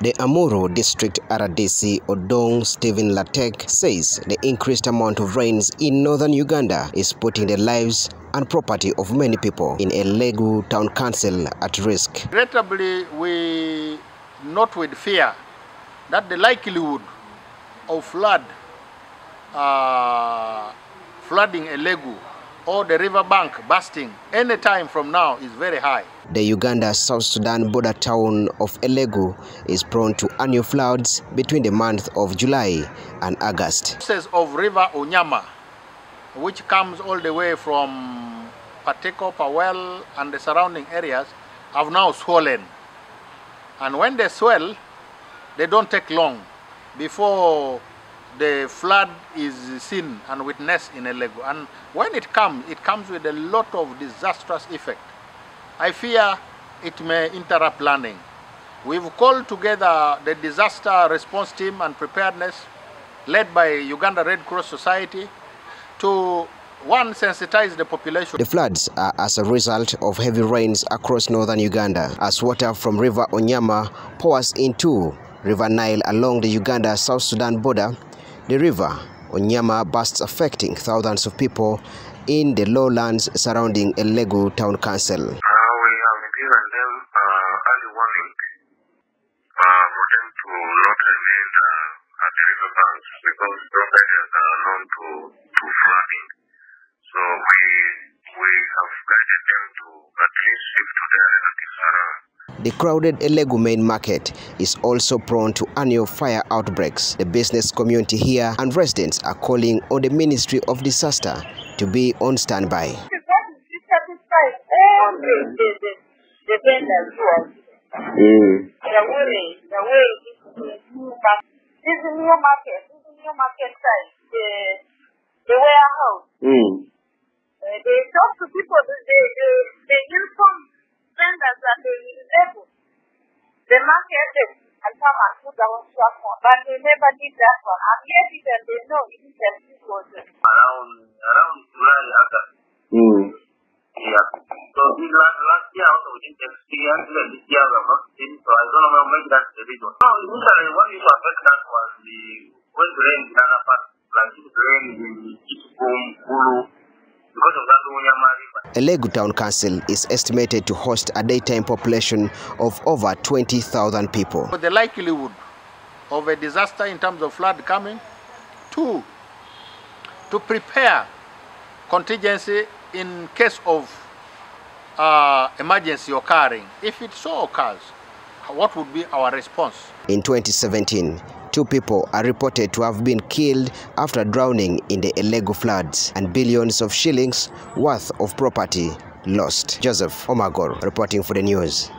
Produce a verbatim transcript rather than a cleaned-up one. The Amuru District Aradisi Odong Steven Latek says the increased amount of rains in northern Uganda is putting the lives and property of many people in Elegu Town Council at risk. Regrettably, we note with fear that the likelihood of flood, uh, flooding Elegu or the riverbank bursting any time from now is very high. The Uganda-South Sudan border town of Elegu is prone to annual floods between the month of July and August. The sources of River Onyama, which comes all the way from Pateko, Pawel and the surrounding areas, have now swollen. And when they swell, they don't take long before the flood is seen and witnessed in Elegu. And when it comes, it comes with a lot of disastrous effect. I fear it may interrupt planning. We've called together the disaster response team and preparedness led by Uganda Red Cross Society to, one, sensitize the population. The floods are as a result of heavy rains across northern Uganda, as water from River Onyama pours into River Nile along the Uganda-South Sudan border. The river Onyama bursts, affecting thousands of people in the lowlands surrounding Elegu Town Council. Uh, we have given them uh, early warning uh, for them to not remain uh, at riverbanks because those areas are known to, to flooding. So we, we have guided them to at least shift to their relatives around. The crowded Elegu main market is also prone to annual fire outbreaks. The business community here and residents are calling on the Ministry of Disaster to be on standby. Mm. Mm. They talk to people, they, they, they inform vendors that they enable the market and come and put our stuff on, but they never did that one. And yet, even they know it is a situation. Around, around July, August. Mm. Yeah. So, this last, last year also, we didn't experience that this year we have not seen, so I don't know how to make that the reason. No, initially, what used to affect that was the, when the rain in other parts, like it rained in Kitchum, Kulu. Elegu Town Council is estimated to host a daytime population of over twenty thousand people. The likelihood of a disaster in terms of flood coming. Two, to prepare contingency in case of uh, emergency occurring. If it so occurs, what would be our response? In twenty seventeen, two people are reported to have been killed after drowning in the Elegu floods, and billions of shillings worth of property lost. Joseph Omagor reporting for the news.